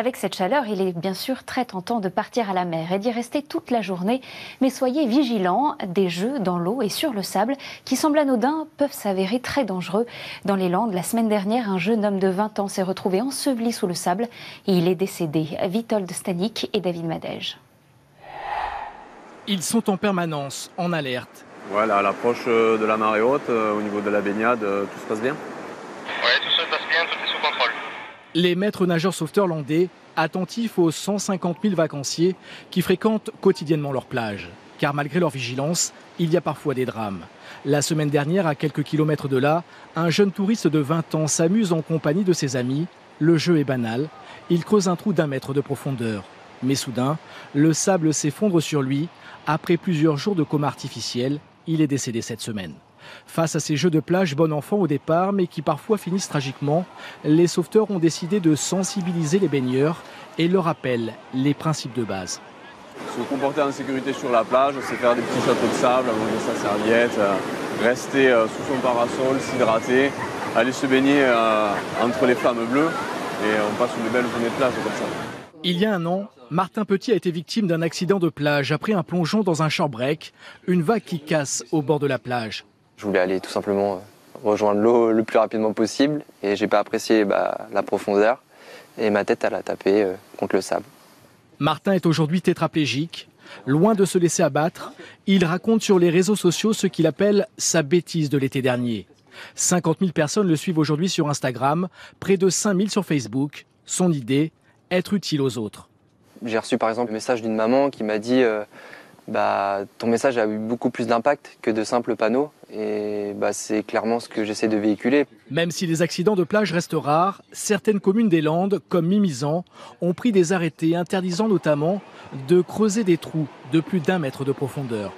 Avec cette chaleur, il est bien sûr très tentant de partir à la mer et d'y rester toute la journée. Mais soyez vigilants, des jeux dans l'eau et sur le sable qui semblent anodins peuvent s'avérer très dangereux. Dans les Landes, la semaine dernière, un jeune homme de 20 ans s'est retrouvé enseveli sous le sable et il est décédé. Vitold Stanik et David Madège. Ils sont en permanence en alerte. Voilà, à l'approche de la marée haute, au niveau de la baignade, tout se passe bien. Oui, tout se passe bien, tout est sous contrôle. Les maîtres nageurs sauveteurs landais, attentifs aux 150 000 vacanciers qui fréquentent quotidiennement leurs plages. Car malgré leur vigilance, il y a parfois des drames. La semaine dernière, à quelques kilomètres de là, un jeune touriste de 20 ans s'amuse en compagnie de ses amis. Le jeu est banal, il creuse un trou d'1 mètre de profondeur. Mais soudain, le sable s'effondre sur lui. Après plusieurs jours de coma artificiel, il est décédé cette semaine. Face à ces jeux de plage bon enfant au départ, mais qui parfois finissent tragiquement, les sauveteurs ont décidé de sensibiliser les baigneurs et leur rappellent les principes de base. Se comporter en sécurité sur la plage, c'est faire des petits châteaux de sable, manger sa serviette, rester sous son parasol, s'hydrater, aller se baigner entre les flammes bleues, et on passe une belle journée de plage comme ça. Il y a un an, Martin Petit a été victime d'un accident de plage après un plongeon dans un short-break, une vague qui casse au bord de la plage. Je voulais aller tout simplement rejoindre l'eau le plus rapidement possible et j'ai pas apprécié la profondeur et ma tête elle a tapé contre le sable. Martin est aujourd'hui tétraplégique. Loin de se laisser abattre, il raconte sur les réseaux sociaux ce qu'il appelle sa bêtise de l'été dernier. 50 000 personnes le suivent aujourd'hui sur Instagram, près de 5 000 sur Facebook. Son idée? Être utile aux autres. J'ai reçu par exemple le message d'une maman qui m'a dit ton message a eu beaucoup plus d'impact que de simples panneaux et c'est clairement ce que j'essaie de véhiculer. Même si les accidents de plage restent rares, certaines communes des Landes, comme Mimizan, ont pris des arrêtés interdisant notamment de creuser des trous de plus d'1 mètre de profondeur.